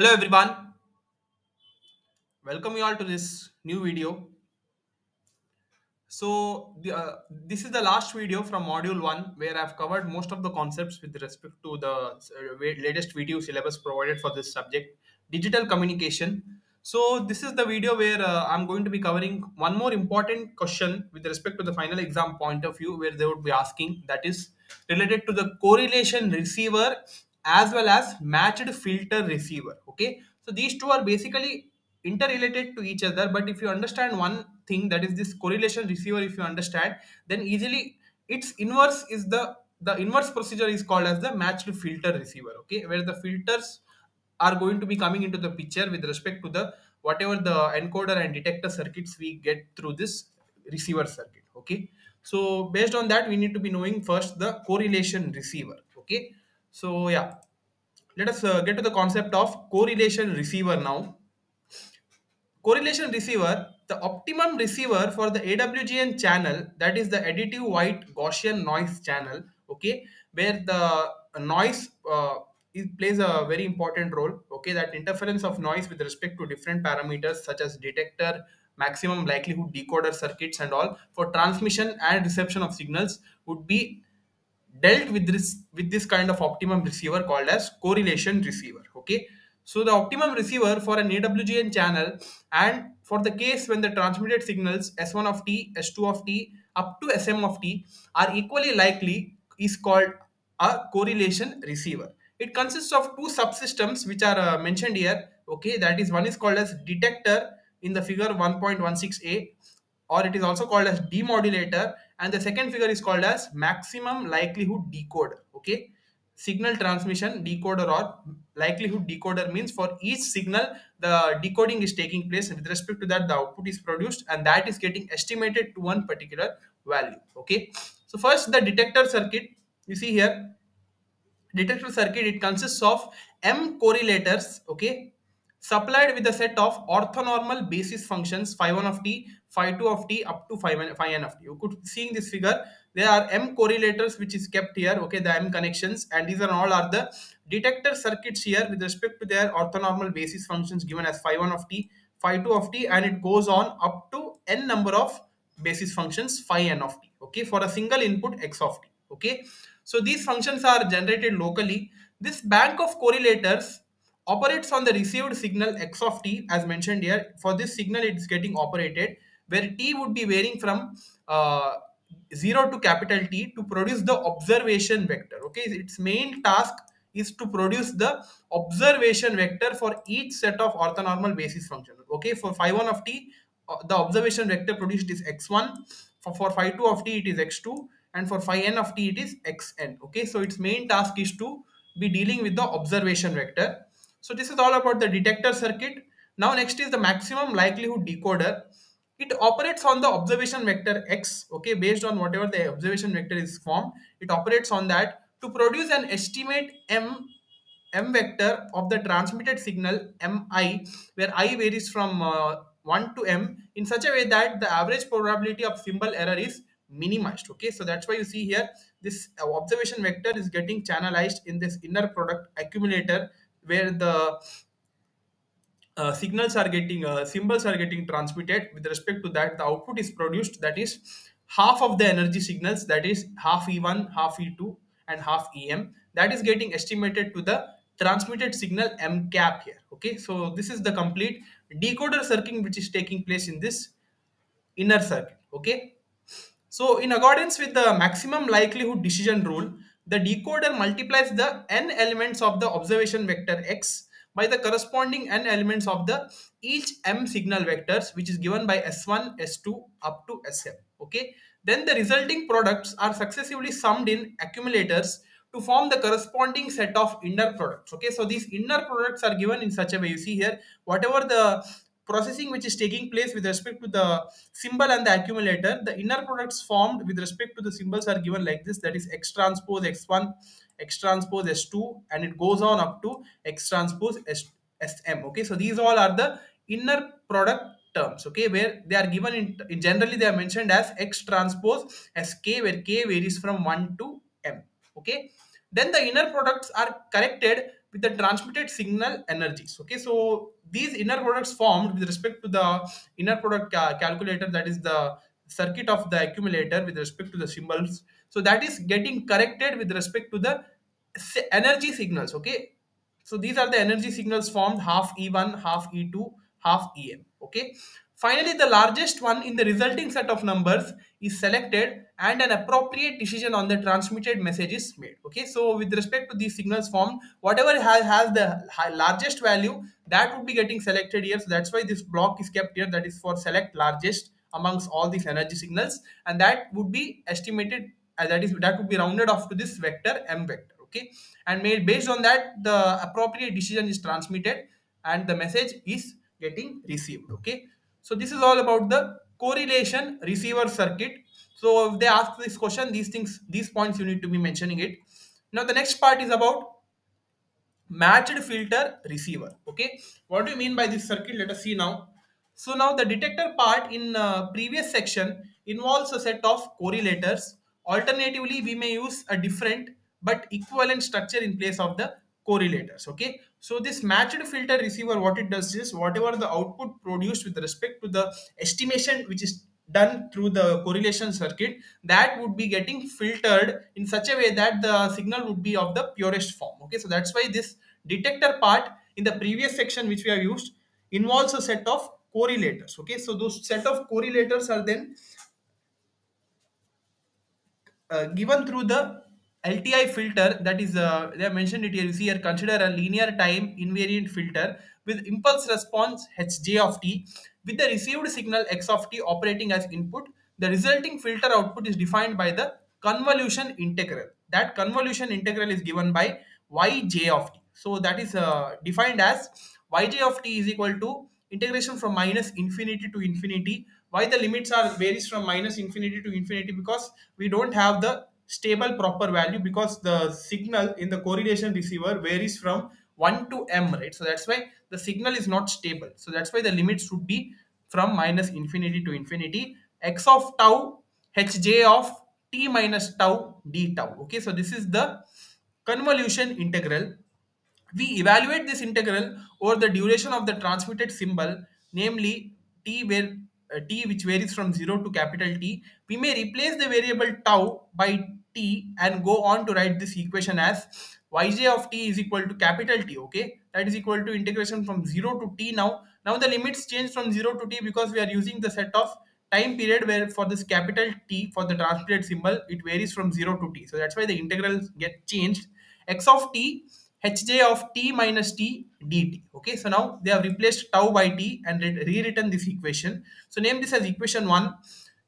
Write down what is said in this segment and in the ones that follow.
Hello everyone, welcome you all to this new video. So this is the last video from module 1 where I've covered most of the concepts with respect to the latest video syllabus provided for this subject, digital communication. So this is the video where I'm going to be covering one more important question with respect to the final exam point of view, where they would be asking, that is related to the correlation receiver as well as matched filter receiver. Okay, so these two are basically interrelated to each other, but if you understand one thing, that is this correlation receiver, if you understand, then easily its inverse is the inverse procedure is called as the matched filter receiver. Okay, where the filters are going to be coming into the picture with respect to the whatever the encoder and detector circuits we get through this receiver circuit. Okay, so based on that we need to be knowing first the correlation receiver. Okay, so yeah, let us get to the concept of correlation receiver now. Correlation receiver, the optimum receiver for the AWGN channel, that is the additive white Gaussian noise channel, okay, where the noise it plays a very important role, okay, that interference of noise with respect to different parameters such as detector, maximum likelihood decoder circuits and all for transmission and reception of signals would be dealt with this kind of optimum receiver called as correlation receiver. Okay, so the optimum receiver for an AWGN channel and for the case when the transmitted signals S1 of t, S2 of t up to Sm of t are equally likely is called a correlation receiver. It consists of two subsystems which are mentioned here. Okay, that is one is called as detector in the figure 1.16a, or it is also called as demodulator, and the second figure is called as maximum likelihood decoder. Okay, signal transmission decoder or likelihood decoder means for each signal the decoding is taking place, and with respect to that the output is produced and that is getting estimated to one particular value. Okay, so first the detector circuit, you see here detector circuit, it consists of m correlators, okay, supplied with a set of orthonormal basis functions phi1 of t, phi2 of t up to phi n of t. You could see in this figure there are m correlators which is kept here, okay, the m connections, and these are all are the detector circuits here with respect to their orthonormal basis functions given as phi1 of t, phi2 of t, and it goes on up to n number of basis functions phi n of t, okay, for a single input x of t. Okay, so these functions are generated locally. This bank of correlators operates on the received signal x of t as mentioned here. For this signal it is getting operated where t would be varying from 0 to capital T to produce the observation vector. Okay, its main task is to produce the observation vector for each set of orthonormal basis function. Okay, for phi1 of t the observation vector produced is x1, for phi2 of t it is x2, and for phi n of t it is xn. Okay, so its main task is to be dealing with the observation vector. So this is all about the detector circuit. Now next is the maximum likelihood decoder. It operates on the observation vector x, okay, based on whatever the observation vector is formed. It operates on that to produce an estimate m vector of the transmitted signal mi, where I varies from 1 to m in such a way that the average probability of symbol error is minimized. Okay, so that's why you see here this observation vector is getting channelized in this inner product accumulator, where the symbols are getting transmitted. With respect to that the output is produced, that is half of the energy signals, that is half E1, half E2 and half EM, that is getting estimated to the transmitted signal m cap here. Okay, so this is the complete decoder circuit which is taking place in this inner circuit. Okay, so in accordance with the maximum likelihood decision rule, the decoder multiplies the n elements of the observation vector x by the corresponding n elements of the each m signal vectors, which is given by S1, S2 up to Sm. Okay, then the resulting products are successively summed in accumulators to form the corresponding set of inner products. Okay, so these inner products are given in such a way, you see here whatever the processing which is taking place with respect to the symbol and the accumulator, the inner products formed with respect to the symbols are given like this, that is X transpose X1, X transpose S2, and it goes on up to X transpose Sm. Okay, so these all are the inner product terms, okay, where they are given in generally they are mentioned as X transpose Sk, where k varies from 1 to m. Okay, then the inner products are corrected with the transmitted signal energies. Okay, so these inner products formed with respect to the inner product calculator, that is the circuit of the accumulator with respect to the symbols. So that is getting corrected with respect to the energy signals. Okay, so these are the energy signals formed, half E1, half E2, half EM. Okay, finally the largest one in the resulting set of numbers is selected and an appropriate decision on the transmitted message is made. Okay, so with respect to these signals formed, whatever has the largest value, that would be getting selected here. So that's why this block is kept here, that is for select largest amongst all these energy signals, and that would be estimated, that would be rounded off to this vector M vector. Okay, and made based on that the appropriate decision is transmitted and the message is getting received. Okay, so this is all about the correlation receiver circuit. So if they ask this question, these points you need to be mentioning it. Now the next part is about matched filter receiver. Okay, what do you mean by this circuit? Let us see now. So now the detector part in previous section involves a set of correlators. Alternatively, we may use a different but equivalent structure in place of the correlators. Okay, so this matched filter receiver, what it does is, whatever the output produced with respect to the estimation which is done through the correlation circuit, that would be getting filtered in such a way that the signal would be of the purest form. Okay, so that's why this detector part in the previous section which we have used involves a set of correlators. Okay, so those set of correlators are then given through the LTI filter, that is they have mentioned it here. You see here, consider a linear time invariant filter with impulse response Hj of t with the received signal x of t operating as input. The resulting filter output is defined by the convolution integral. That convolution integral is given by Yj of t. So that is defined as Yj of t is equal to integration from minus infinity to infinity. Why the limits are varies from minus infinity to infinity? Because we don't have the stable proper value, because the signal in the correlation receiver varies from 1 to m, right? So that's why the signal is not stable. So that's why the limits should be from minus infinity to infinity, x of tau Hj of t minus tau d tau. Okay, so this is the convolution integral. We evaluate this integral over the duration of the transmitted symbol, namely t, where t which varies from 0 to capital T. We may replace the variable tau by t and go on to write this equation as Yj of t is equal to capital T. Okay, that is equal to integration from 0 to t. Now the limits change from 0 to t because we are using the set of time period where for this capital T, for the transmitted symbol, it varies from 0 to t. So that's why the integrals get changed. X of t Hj of t minus t dt. Okay, so now they have replaced tau by t and rewritten this equation. So name this as equation 1.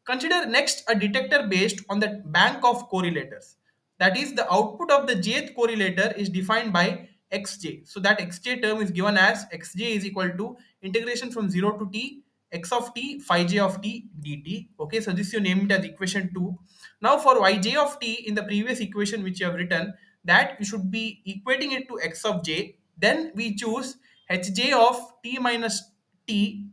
Consider next a detector based on the bank of correlators. That is, the output of the jth correlator is defined by xj. So that xj term is given as xj is equal to integration from 0 to t x of t phi j of t dt. Okay, so this you name it as equation 2. Now for Yj of t, in the previous equation which you have written, that you should be equating it to x of j. Then we choose Hj of t minus t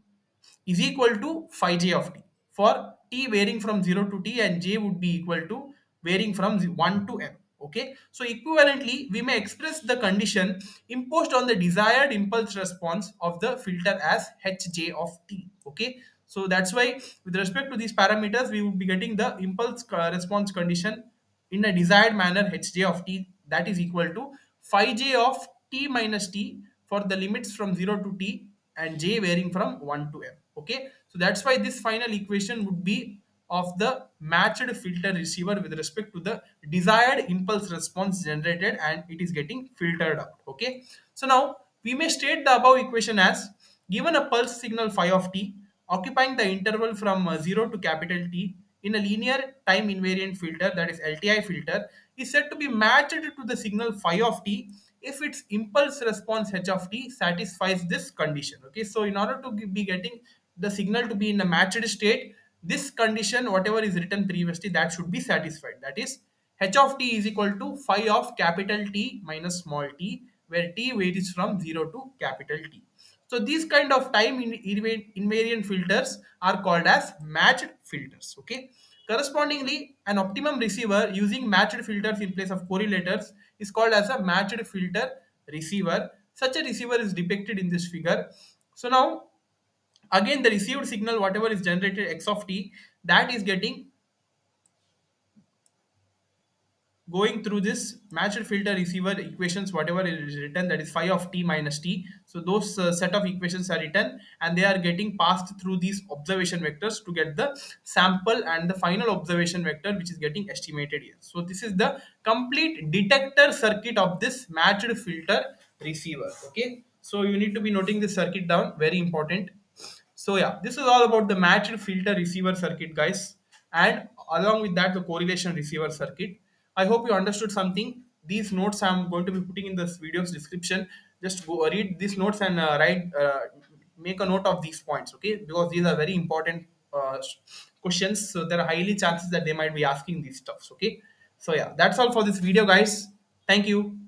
is equal to phi j of t for t varying from 0 to t, and j would be equal to varying from 1 to m. Okay, so equivalently we may express the condition imposed on the desired impulse response of the filter as Hj of t. Okay, so that's why with respect to these parameters we would be getting the impulse response condition in a desired manner, Hj of t, that is equal to phi j of t minus t for the limits from 0 to t and j varying from 1 to m. Okay, so that's why this final equation would be of the matched filter receiver with respect to the desired impulse response generated, and it is getting filtered out. Okay, so now we may state the above equation as, given a pulse signal phi of t occupying the interval from 0 to capital T in a linear time invariant filter, that is LTI filter, is said to be matched to the signal phi of t if its impulse response h of t satisfies this condition. Okay, so in order to be getting the signal to be in a matched state, this condition, whatever is written previously, that should be satisfied. That is, h of t is equal to phi of capital T minus small t, where t varies from 0 to capital T. So these kind of time invariant filters are called as matched filters. Okay, correspondingly, an optimum receiver using matched filters in place of correlators is called as a matched filter receiver. Such a receiver is depicted in this figure. So now again the received signal, whatever is generated x of t, that is getting going through this matched filter receiver equations, whatever is written, that is phi of t minus t. So those set of equations are written and they are getting passed through these observation vectors to get the sample and the final observation vector which is getting estimated here. So this is the complete detector circuit of this matched filter receiver. Okay, so you need to be noting this circuit down, very important. So yeah, this is all about the matched filter receiver circuit, guys, and along with that the correlation receiver circuit. I hope you understood something. These notes I'm going to be putting in this video's description. Just go read these notes and make a note of these points, okay? Because these are very important questions. So there are highly chances that they might be asking these stuffs, okay? So yeah, that's all for this video, guys. Thank you.